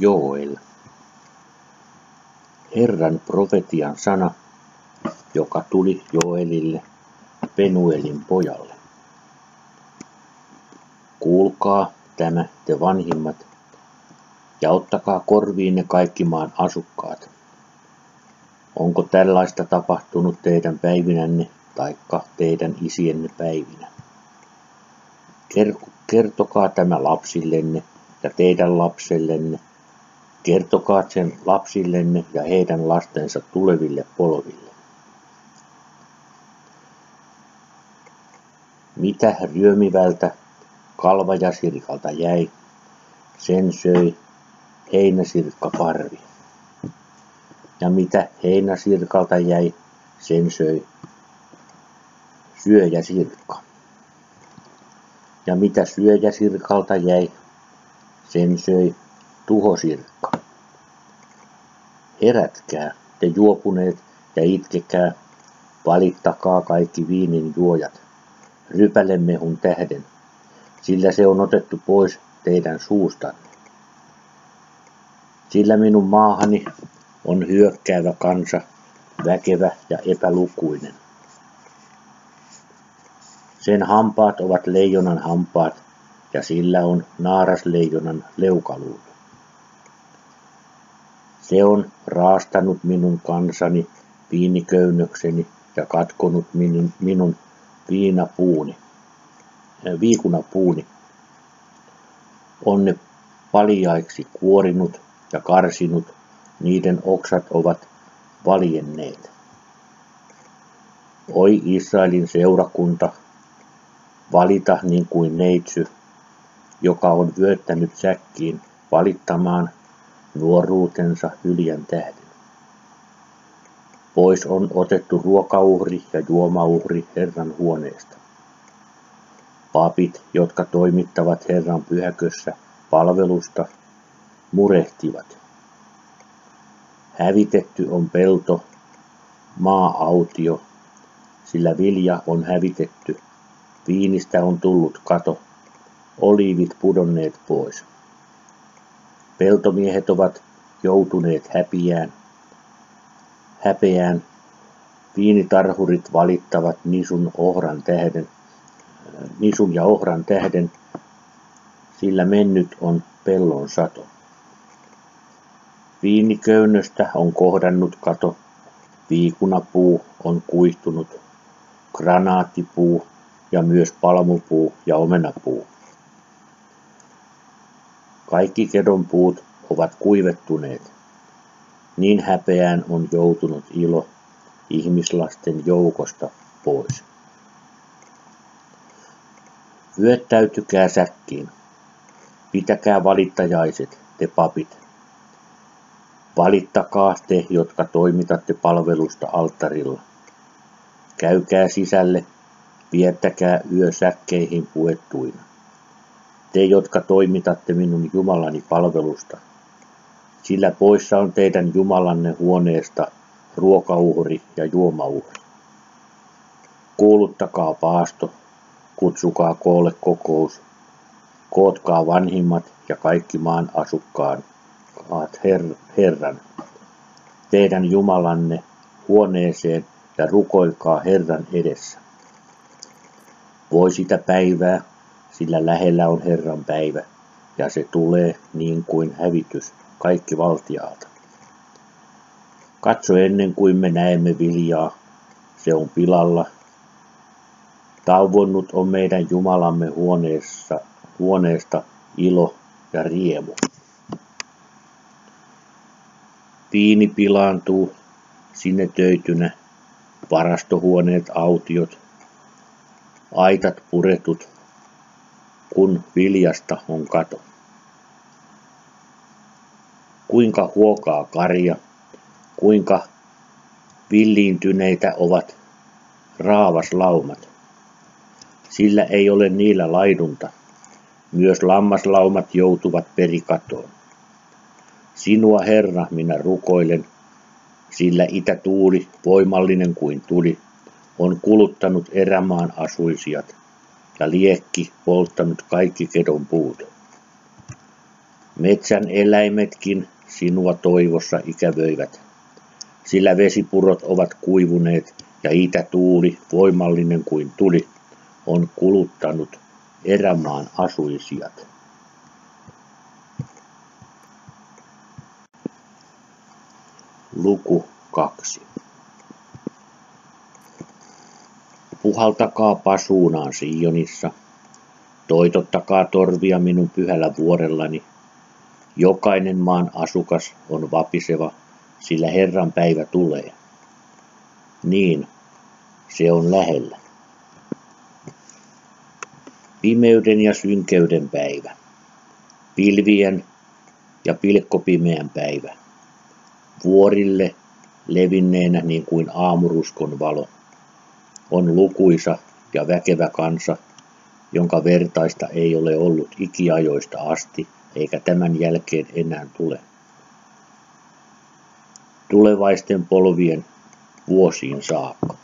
Joel. Herran profetian sana, joka tuli Joelille, Penuelin pojalle. Kuulkaa tämä te vanhimmat, ja ottakaa korviinne kaikki maan asukkaat. Onko tällaista tapahtunut teidän päivinänne, taikka teidän isienne päivinä? Kertokaa tämä lapsillenne ja teidän lapsellenne. Kertokaa sen lapsillenne ja heidän lastensa tuleville polville. Mitä ryömivältä kalvajasirkalta jäi, sen söi heinäsirkkaparvi. Ja mitä heinäsirkalta jäi, sen söi syöjäsirkka. Ja mitä syöjäsirkalta jäi, sen söi tuhosirkka. Herätkää, te juopuneet, ja itkekää, valittakaa kaikki viinin juojat, rypälemehun tähden, sillä se on otettu pois teidän suustanne. Sillä minun maahani on hyökkäävä kansa, väkevä ja epälukuinen. Sen hampaat ovat leijonan hampaat, ja sillä on naarasleijonan leukaluut. Se on raastanut minun kansani, viiniköynnökseni, ja katkonut minun viikunapuuni. On ne paljaiksi kuorinut ja karsinut, niiden oksat ovat valjenneet. Oi Israelin seurakunta, valita niin kuin neitsy, joka on vyöttänyt säkkiin valittamaan nuoruutensa hyljän tähden. Pois on otettu ruokauhri ja juomauhri Herran huoneesta. Papit, jotka toimittavat Herran pyhäkössä palvelusta, murehtivat. Hävitetty on pelto, maa-autio, sillä vilja on hävitetty, viinistä on tullut kato, oliivit pudonneet pois. Peltomiehet ovat joutuneet häpeään, viinitarhurit valittavat nisun ja ohran tähden, sillä mennyt on pellon sato. Viiniköynnöstä on kohdannut kato, viikunapuu on kuihtunut, granaattipuu ja myös palmupuu ja omenapuu. Kaikki kedonpuut ovat kuivettuneet, niin häpeään on joutunut ilo ihmislasten joukosta pois. Vyöttäytykää säkkiin, pitäkää valittajaiset, te papit. Valittakaa te, jotka toimitatte palvelusta alttarilla. Käykää sisälle, viettäkää yö säkkeihin puettuina. Te, jotka toimitatte minun Jumalani palvelusta, sillä poissa on teidän Jumalanne huoneesta ruokauhri ja juomauhri. Kuuluttakaa paasto, kutsukaa koolle kokous, kootkaa vanhimmat ja kaikki maan asukkaan. Herran, teidän Jumalanne huoneeseen ja rukoilkaa Herran edessä. Voi sitä päivää, sillä lähellä on Herran päivä, ja se tulee niin kuin hävitys kaikki valtiaalta. Katso ennen kuin me näemme viljaa, se on pilalla. Tauonnut on meidän Jumalamme huoneesta ilo ja riemu. Viini pilaantuu sinetöitynä, varastohuoneet autiot, aitat puretut, kun viljasta on kato. Kuinka huokaa karja, kuinka villiintyneitä ovat raavaslaumat. Sillä ei ole niillä laidunta, myös lammaslaumat joutuvat perikatoon. Sinua, Herra, minä rukoilen, sillä itätuuli, voimallinen kuin tuli, on kuluttanut erämaan asuisijat ja liekki polttanut kaikki kedon puut. Metsän eläimetkin sinua toivossa ikävöivät, sillä vesipurot ovat kuivuneet ja itätuuli, voimallinen kuin tuli, on kuluttanut erämaan asuisijat. Luku 2. Puhaltakaa pasuunaan Siionissa, toitottakaa torvia minun pyhällä vuorellani. Jokainen maan asukas on vapiseva, sillä Herran päivä tulee. Niin, se on lähellä. Pimeyden ja synkeyden päivä, pilvien ja pilkkopimeän päivä, vuorille levinneenä niin kuin aamuruskon valo, on lukuisa ja väkevä kansa, jonka vertaista ei ole ollut ikiajoista asti, eikä tämän jälkeen enää tule. Tulevaisten polvien vuosiin saakka.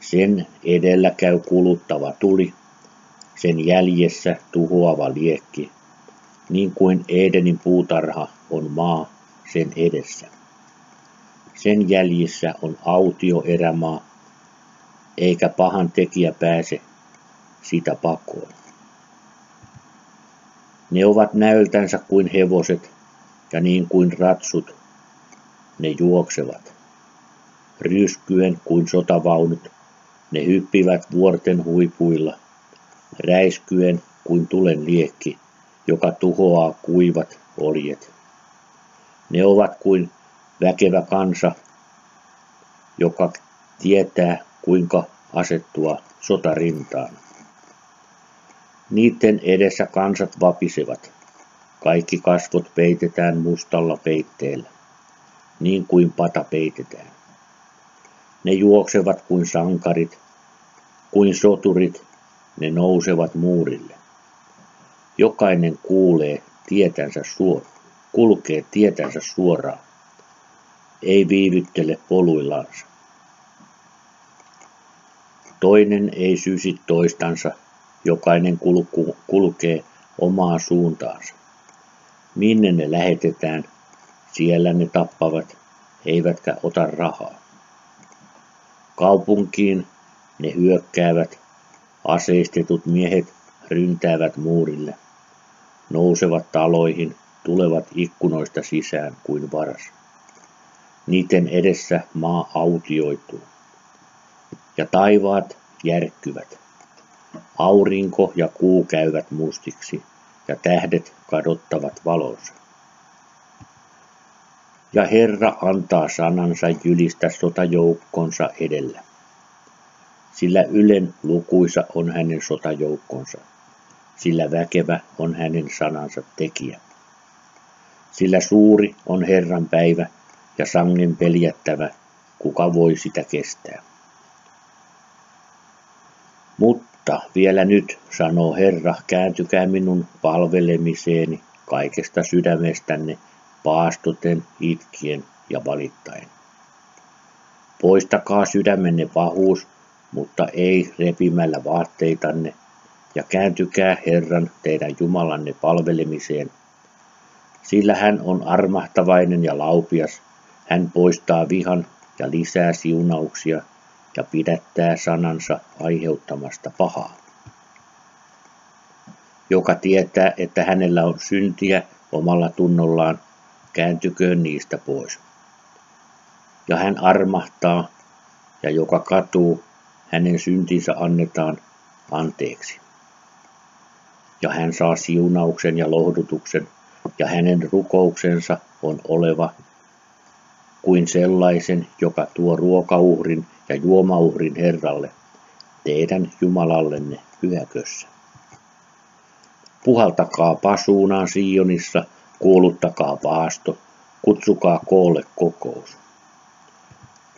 Sen edellä käy kuluttava tuli, sen jäljessä tuhoava liekki, niin kuin Edenin puutarha on maa sen edessä. Sen jäljissä on autio erämaa, eikä pahan tekijä pääse sitä pakoon. Ne ovat näöltänsä kuin hevoset ja niin kuin ratsut, ne juoksevat. Ryskyen kuin sotavaunut, ne hyppivät vuorten huipuilla, räiskyen kuin tulen liekki, joka tuhoaa kuivat oljet. Ne ovat kuin väkevä kansa, joka tietää kuinka asettua sotarintaan. Niiden edessä kansat vapisevat, kaikki kasvot peitetään mustalla peitteellä, niin kuin pata peitetään. Ne juoksevat kuin sankarit, kuin soturit, ne nousevat muurille. Jokainen kulkee tietänsä suoraan, ei viivyttele poluillansa. Toinen ei sysi toistansa, jokainen kulkee omaa suuntaansa. Minne ne lähetetään, siellä ne tappavat, eivätkä ota rahaa. Kaupunkiin ne hyökkäävät, aseistetut miehet ryntäävät muurille, nousevat taloihin, tulevat ikkunoista sisään kuin varas. Niiden edessä maa autioituu, ja taivaat järkkyvät. Aurinko ja kuu käyvät mustiksi, ja tähdet kadottavat valonsa. Ja Herra antaa sanansa jylistä sotajoukkonsa edellä, sillä ylen lukuisa on hänen sotajoukkonsa, sillä väkevä on hänen sanansa tekijä. Sillä suuri on Herran päivä ja sangen peljättävä, kuka voi sitä kestää. Mutta vielä nyt, sanoo Herra, kääntykää minun palvelemiseeni kaikesta sydämestänne, paastoten, itkien ja valittain. Poistakaa sydämenne pahuus, mutta ei repimällä vaatteitanne, ja kääntykää Herran teidän Jumalanne palvelemiseen, sillä hän on armahtavainen ja laupias, hän poistaa vihan ja lisää siunauksia, ja pidättää sanansa aiheuttamasta pahaa. Joka tietää, että hänellä on syntiä omalla tunnollaan, kääntyköön niistä pois. Ja hän armahtaa, ja joka katuu, hänen syntinsä annetaan anteeksi. Ja hän saa siunauksen ja lohdutuksen, ja hänen rukouksensa on oleva kuin sellaisen, joka tuo ruokauhrin ja juomauhrin Herralle, teidän Jumalallenne pyhäkössä. Puhaltakaa pasuunaan Siiionissa, kuuluttakaa paasto, kutsukaa koolle kokous.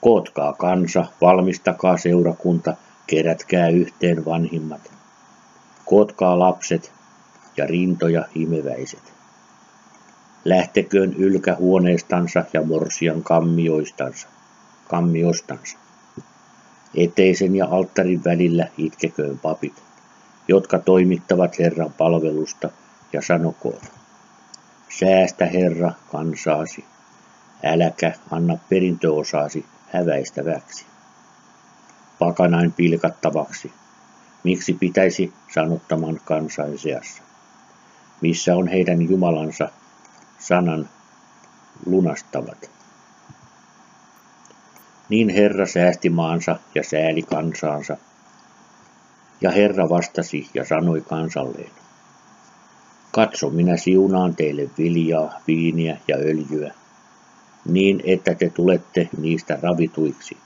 Kootkaa kansa, valmistakaa seurakunta, kerätkää yhteen vanhimmat. Kootkaa lapset ja rintoja himeväiset. Lähteköön ylkähuoneistansa ja morsian kammiostansa. Eteisen ja alttarin välillä itkeköön papit, jotka toimittavat Herran palvelusta ja sanokoon: säästä, Herra, kansaasi, äläkä anna perintöosaasi häväistäväksi, pakanain pilkattavaksi. Miksi pitäisi sanottaman kansan seassa? Missä on heidän Jumalansa sanan lunastavat? Niin Herra säästi maansa ja sääli kansaansa. Ja Herra vastasi ja sanoi kansalleen: katso, minä siunaan teille viljaa, viiniä ja öljyä, niin että te tulette niistä ravituiksi.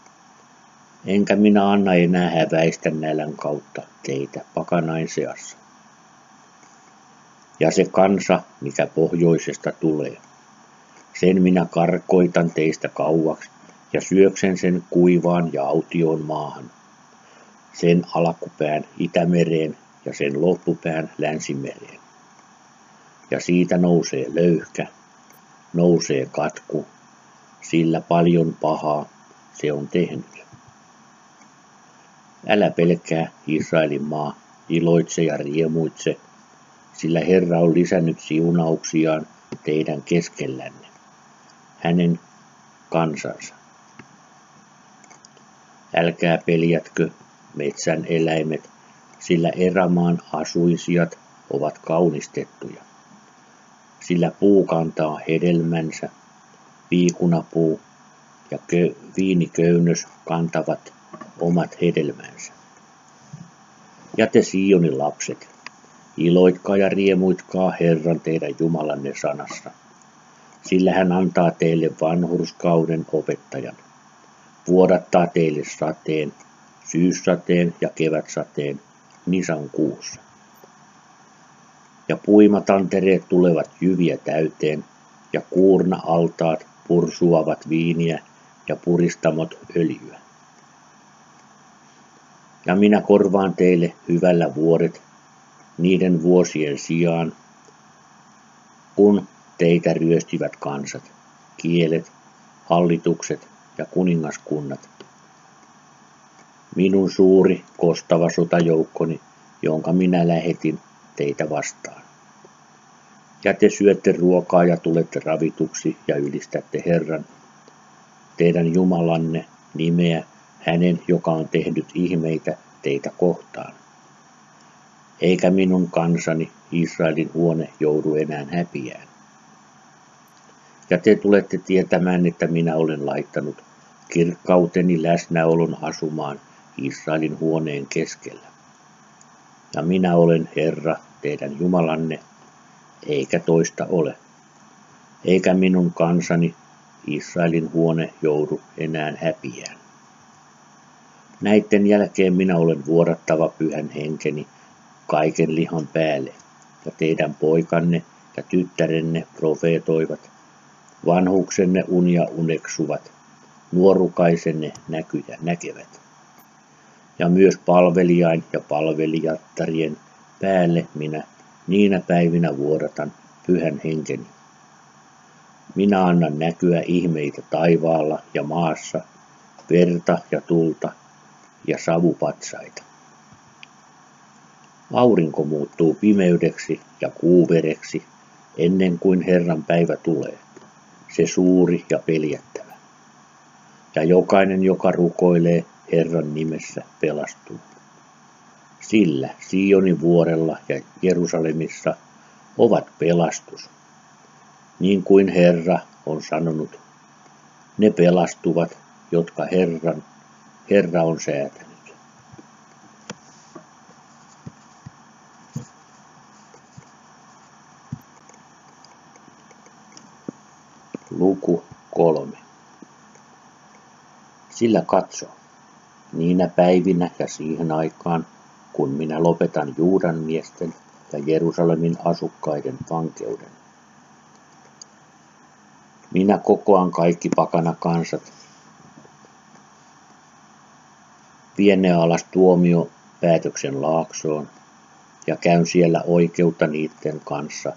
Enkä minä anna enää häväistä nälän kautta teitä pakanain seassa. Ja se kansa, mikä pohjoisesta tulee, sen minä karkoitan teistä kauaksi ja syöksen sen kuivaan ja autioon maahan, sen alkupään Itämereen ja sen loppupään Länsimereen. Ja siitä nousee löyhkä, nousee katku, sillä paljon pahaa se on tehnyt. Älä pelkää, Israelin maa, iloitse ja riemuitse, sillä Herra on lisännyt siunauksiaan teidän keskellänne, hänen kansansa. Älkää peljätkö, metsän eläimet, sillä erämaan asuisijat ovat kaunistettuja. Sillä puu kantaa hedelmänsä, piikunapuu ja viiniköynnös kantavat omat hedelmänsä. Ja te Siioni lapset, iloitkaa ja riemuitkaa Herran teidän Jumalanne sanassa, sillä hän antaa teille vanhurskauden opettajan, vuodattaa teille sateen, syyssateen ja kevätsateen nisan kuussa. Ja puimatantereet tulevat jyviä täyteen, ja kuurna-altaat pursuavat viiniä ja puristamot öljyä. Ja minä korvaan teille hyvällä vuodet niiden vuosien sijaan, kun teitä ryöstivät kansat, kielet, hallitukset ja kuningaskunnat. Minun suuri, kostava sotajoukkoni, jonka minä lähetin teitä vastaan. Ja te syötte ruokaa ja tulette ravituksi ja ylistätte Herran, teidän Jumalanne, nimeä, hänen, joka on tehnyt ihmeitä teitä kohtaan. Eikä minun kansani, Israelin huone, joudu enää häpiään. Ja te tulette tietämään, että minä olen laittanut kirkkauteni läsnäolon asumaan Israelin huoneen keskellä. Ja minä olen Herra, teidän Jumalanne, eikä toista ole. Eikä minun kansani, Israelin huone, joudu enää häpiään. Näitten jälkeen minä olen vuodattava pyhän henkeni kaiken lihan päälle, ja teidän poikanne ja tyttärenne profeetoivat, vanhuksenne unia uneksuvat, nuorukaisenne näkyjä näkevät. Ja myös palvelijain ja palvelijattarien päälle minä niinä päivinä vuodatan pyhän henkeni. Minä annan näkyä ihmeitä taivaalla ja maassa, verta ja tulta ja savupatsaita. Aurinko muuttuu pimeydeksi ja kuuvereksi ennen kuin Herran päivä tulee, se suuri ja peljättävä. Ja jokainen, joka rukoilee Herran nimessä, pelastuu. Sillä Sionin vuorella ja Jerusalemissa ovat pelastus, niin kuin Herra on sanonut. Ne pelastuvat, jotka Herra on säätänyt. Luku 3. Sillä katso, niinä päivinä ja siihen aikaan, kun minä lopetan Juudan miesten ja Jerusalemin asukkaiden vankeuden. Minä kokoan kaikki pakanakansat, vien ne alas tuomiopäätöksen laaksoon ja käyn siellä oikeutta niiden kanssa,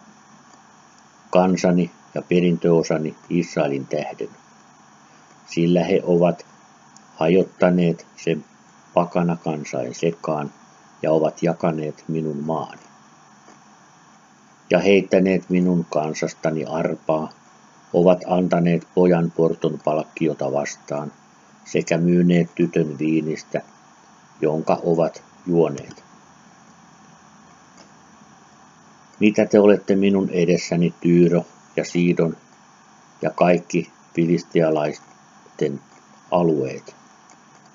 kansani ja perintöosani Israelin tähden, sillä he ovat hajottaneet sen pakanakansain sekaan ja ovat jakaneet minun maani. ja heittäneet minun kansastani arpaa, ovat antaneet pojan porton palkkiota vastaan sekä myyneet tytön viinistä, jonka ovat juoneet. Mitä te olette minun edessäni, Tyyro ja Siidon ja kaikki filistealaisten alueet?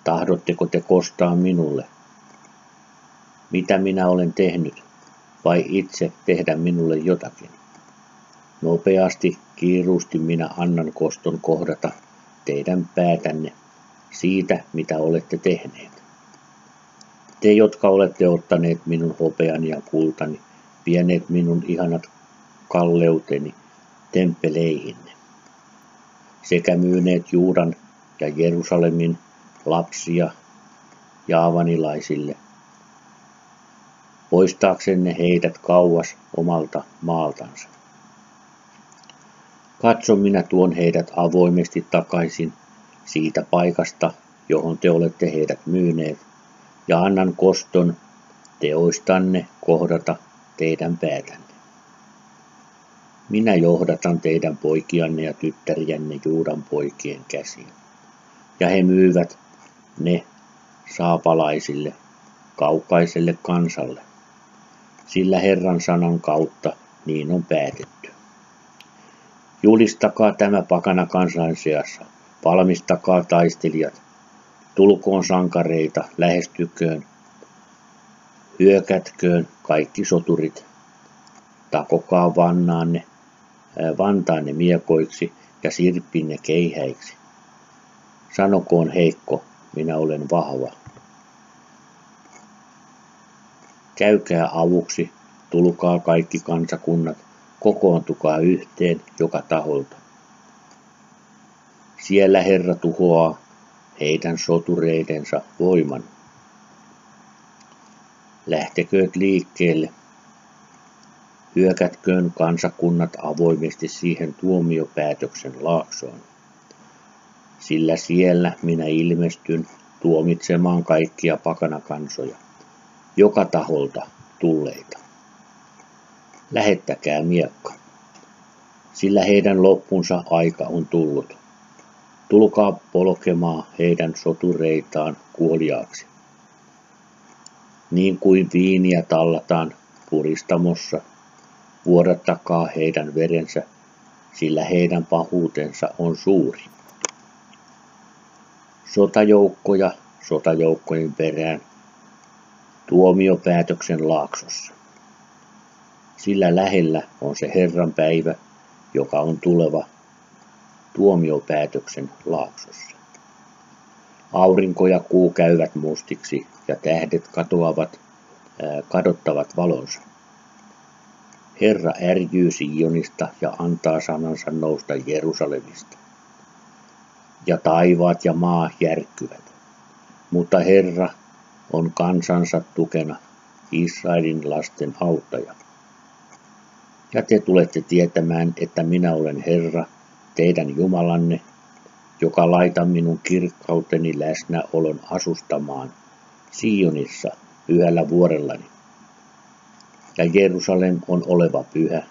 Tahdotteko te kostaa minulle? Mitä minä olen tehnyt, vai itse tehdä minulle jotakin? Nopeasti, kiiruusti minä annan koston kohdata teidän päätänne siitä, mitä olette tehneet. Te, jotka olette ottaneet minun hopeani ja kultani, vieneet minun ihanat kalleuteni temppeleihinne, sekä myyneet Juudan ja Jerusalemin lapsia jaavanilaisille, poistaaksenne heidät kauas omalta maaltansa. Katso, minä tuon heidät avoimesti takaisin siitä paikasta, johon te olette heidät myyneet, ja annan koston teoistanne kohdata teidän päätänne. Minä johdatan teidän poikianne ja tyttäriänne Juudan poikien käsiin, ja he myyvät ne saapalaisille, kaukaiselle kansalle, sillä Herran sanan kautta niin on päätetty. Julistakaa tämä pakana kansan seassa, valmistakaa taistelijat, tulkoon sankareita, lähestyköön, hyökätköön kaikki soturit, takokaa vantaanne miekoiksi ja sirppinne keihäiksi. Sanokoon heikko, minä olen vahva. Käykää avuksi, tulkaa kaikki kansakunnat, kokoontukaa yhteen joka taholta. Siellä Herra tuhoaa heidän sotureidensa voiman. Lähtekööt liikkeelle, hyökätköön kansakunnat avoimesti siihen tuomiopäätöksen laaksoon. Sillä siellä minä ilmestyn tuomitsemaan kaikkia pakanakansoja, joka taholta tulleita. Lähettäkää miekka, sillä heidän loppunsa aika on tullut. Tulkaa polkemaan heidän sotureitaan kuoliaaksi. Niin kuin viiniä tallataan puristamossa, vuodattakaa heidän verensä, sillä heidän pahuutensa on suuri. Sotajoukkoja sotajoukkojen perään tuomiopäätöksen laaksossa. Sillä lähellä on se Herran päivä, joka on tuleva tuomiopäätöksen laaksossa. Aurinko ja kuu käyvät mustiksi ja tähdet kadottavat valonsa. Herra ärjyy Sionista ja antaa sanansa nousta Jerusalemista. Ja taivaat ja maa järkkyvät. Mutta Herra on kansansa tukena, Israelin lasten auttaja. Ja te tulette tietämään, että minä olen Herra, teidän Jumalanne, joka laitan minun kirkkauteni läsnäolon asustamaan Sionissa pyhällä vuorellani. Ja Jerusalem on oleva pyhä,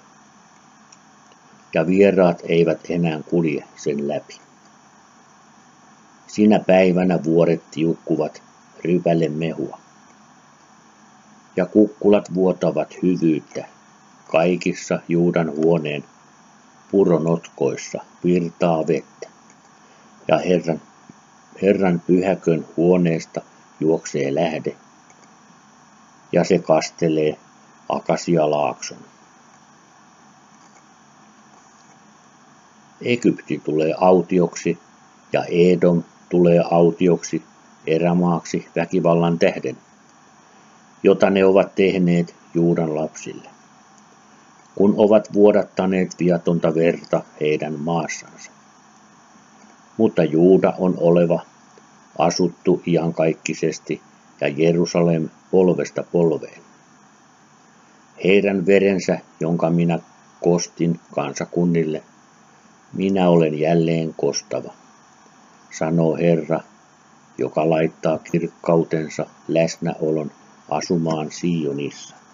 ja vieraat eivät enää kulje sen läpi. Sinä päivänä vuoret tiukkuvat rypälle mehua, ja kukkulat vuotavat hyvyyttä kaikissa Juudan huoneen puronotkoissa virtaa vettä, ja Herran pyhäkön huoneesta juoksee lähde, ja se kastelee akasialaakson. Egypti tulee autioksi, ja Edom tulee autioksi erämaaksi väkivallan tähden, jota ne ovat tehneet Juudan lapsille, kun ovat vuodattaneet viatonta verta heidän maassansa. Mutta Juuda on oleva, asuttu iankaikkisesti, ja Jerusalem polvesta polveen. Heidän verensä, jonka minä kostin kansakunnille, minä olen jälleen kostava, sanoo Herra, joka laittaa kirkkautensa läsnäolon asumaan Sionissa.